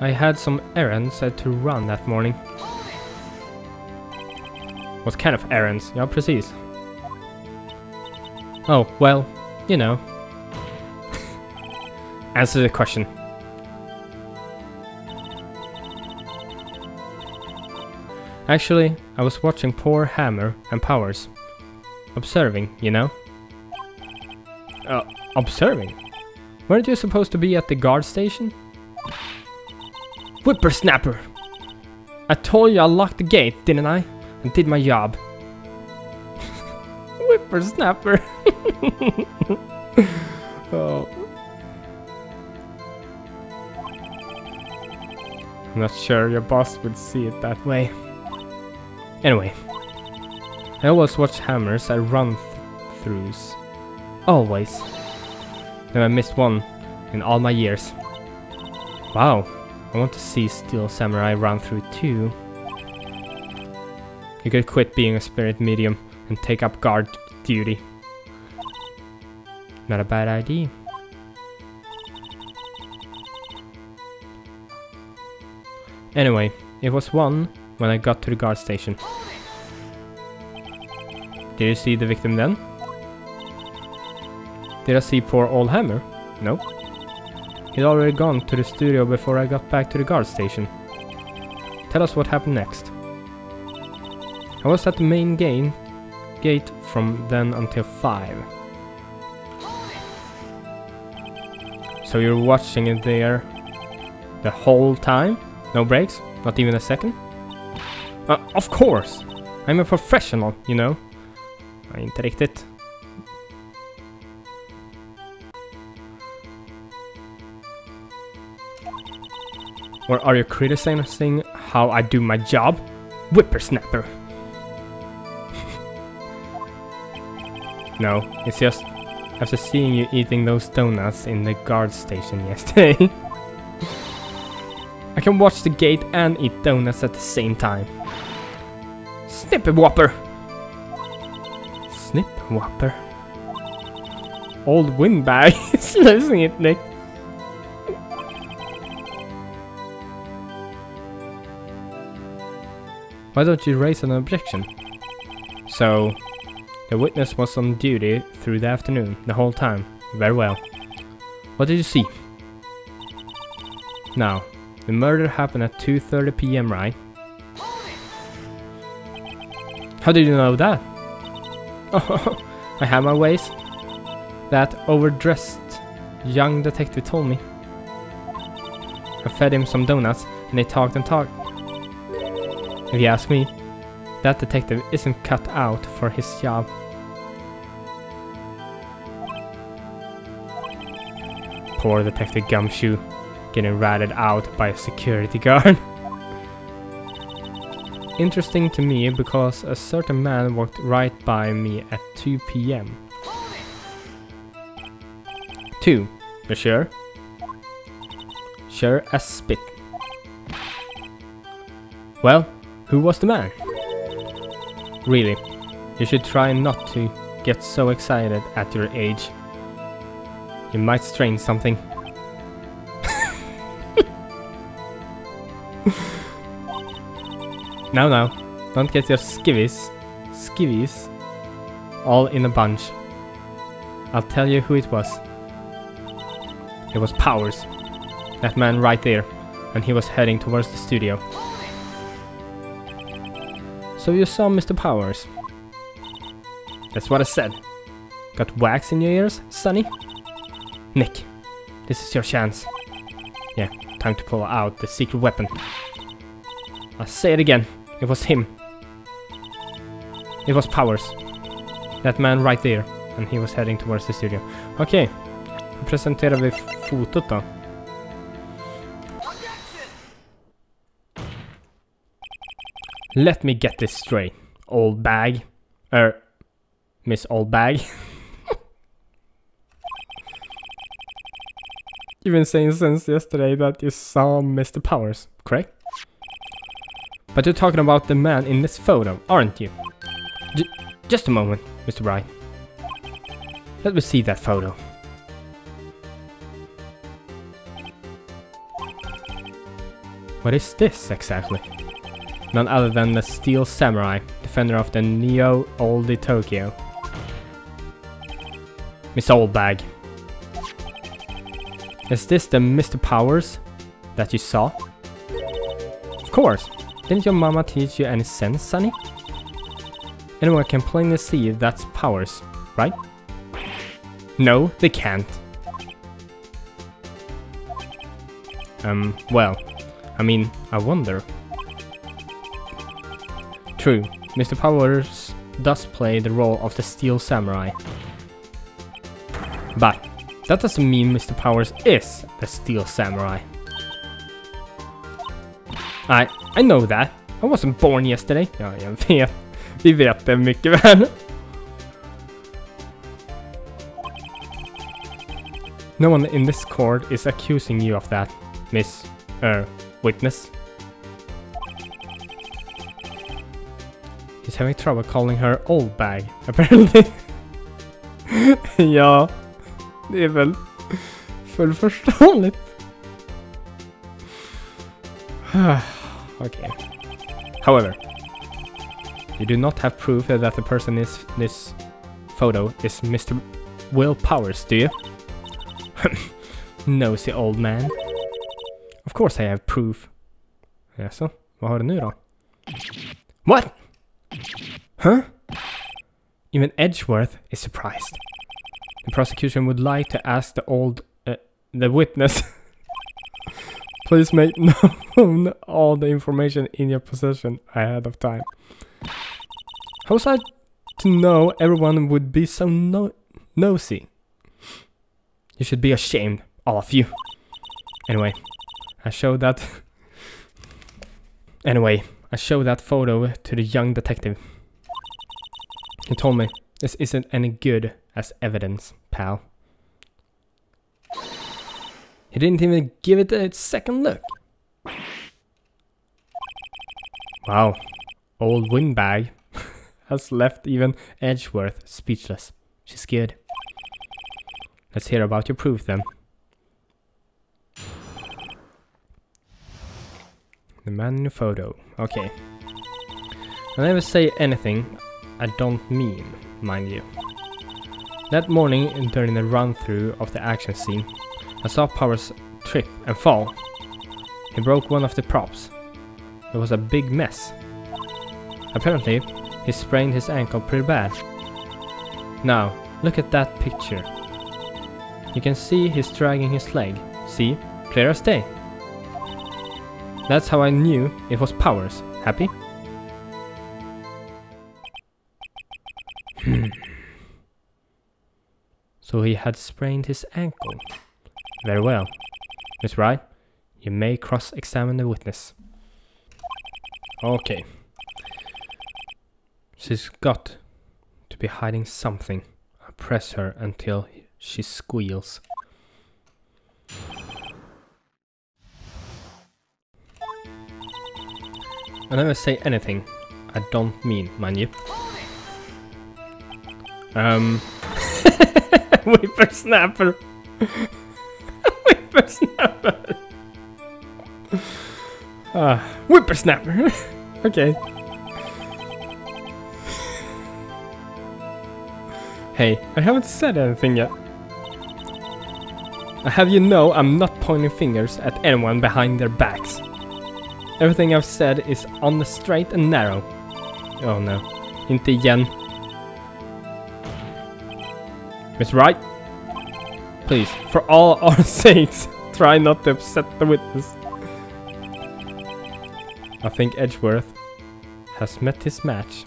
I had some errands to run that morning. What kind of errands? Ja, precis. Oh, well, you know. Answer the question. Actually, I was watching poor Hammer and Powers. Observing, you know? Observing? Weren't you supposed to be at the guard station? Whippersnapper! I told you I locked the gate, didn't I? And did my job. Whippersnapper! Oh. I'm not sure your boss would see it that way. Anyway. I always watch Hammers at run-throughs. Always. Never missed one in all my years. Wow, I want to see Steel Samurai run-through too. You could quit being a spirit medium and take up guard duty. Not a bad idea. Anyway, it was 1 when I got to the guard station. Did you see the victim then? Did I see poor old Hammer? No. He'd already gone to the studio before I got back to the guard station. Tell us what happened next. I was at the main gate from then until 5. So you're watching it there the whole time? No breaks? Not even a second? Of course! I'm a professional, you know. Inte riktigt. Or are you criticizing how I do my job? Whippersnapper! No, it's just after seeing you eating those donuts in the guard station yesterday. I can watch the gate and eat donuts at the same time. Snippet Whopper! Snip Whopper. Old windbag is losing it, Nick. Why don't you raise an objection? So, the witness was on duty through the afternoon, the whole time. Very well. What did you see? Now, the murder happened at 2:30 p.m, right? How did you know that? Oh, I have my ways. That overdressed young detective told me. I fed him some donuts and they talked and talked. If you ask me, that detective isn't cut out for his job. Poor Detective Gumshoe, getting ratted out by a security guard. Interesting to me because a certain man walked right by me at 2 p.m. 2. You sure? Sure as spit. Well, who was the man? Really, you should try not to get so excited at your age. You might strain something. No, no, don't get your skivvies all in a bunch. I'll tell you who it was. It was Powers. That man right there. And he was heading towards the studio. So you saw Mr. Powers. That's what I said. Got wax in your ears, Sonny? Nick, this is your chance. Yeah, time to pull out the secret weapon. I'll say it again. It was him. It was Powers. That man right there. And he was heading towards the studio. Okej. Då presenterar vi fotot då. Let me get this straight. Old bag. Miss Old Bag. You've been saying since yesterday that you saw Mr. Powers, correct? But you're talking about the man in this photo, aren't you? Just a moment, Mr. Wright. Let me see that photo. What is this exactly? None other than the Steel Samurai, defender of the Neo Oldie Tokyo. Miss Oldbag. Is this the Mr. Powers that you saw? Of course. Didn't your mama teach you any sense, Sonny? Anyone can plainly see that's Powers, right? No, they can't. Well, I mean, I wonder. True, Mr. Powers does play the role of the Steel Samurai. But that doesn't mean Mr. Powers is the Steel Samurai. I know that. I wasn't born yesterday. Ja, jag vet. Vi vet det mycket väl. No one in this court is accusing you of that, Miss... witness. He's having trouble calling her old bag, apparently. Ja, det är väl fullförståeligt. Okay. However, you do not have proof that the person in this photo is Mr. Will Powers, do you? Nosy old man. Of course I have proof. Jaså, vad har du nu då? What? Huh? Even Edgeworth is surprised. The prosecution would like to ask the witness. Please make known all the information in your possession ahead of time. How was I to know everyone would be so nosy? You should be ashamed, all of you. Anyway, I showed that photo to the young detective. He told me, this isn't any good as evidence, pal. He didn't even give it a second look. Wow, old windbag has left even Edgeworth speechless. She's good. Let's hear about your proof then. The man in the photo. Okay. I never say anything I don't mean, mind you. That morning, during the run-through of the action scene, I saw Powers trip and fall. He broke one of the props. It was a big mess. Apparently, he sprained his ankle pretty bad. Now, look at that picture. You can see he's dragging his leg. See? Clear as day. That's how I knew it was Powers. Happy? So he had sprained his ankle. Very well. Miss Wright, you may cross-examine the witness. Okay. She's got to be hiding something. I press her until she squeals. I never say anything I don't mean, mind you. Whippersnapper. Whippersnapper. Whippersnapper. Okay. Hey, I haven't said anything yet. I have you know I'm not pointing fingers at anyone behind their backs. Everything I've said is on the straight and narrow. Oh no, inte igen. Miss Wright, please, for all our sakes, try not to upset the witness. I think Edgeworth has met his match.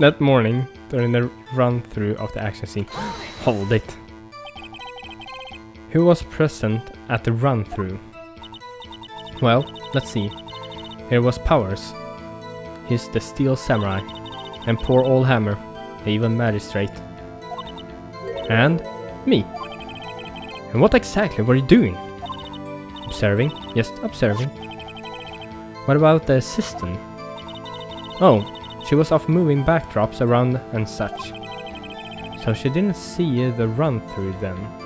That morning, during the run-through of the action scene. Hold it! Who was present at the run-through? Well, let's see. Here was Powers. He's the Steel Samurai. And poor old Hammer, the evil magistrate. And me. And what exactly were you doing? Observing, just observing. What about the assistant? Oh. She was off moving backdrops around and such. So she didn't see the run-through then.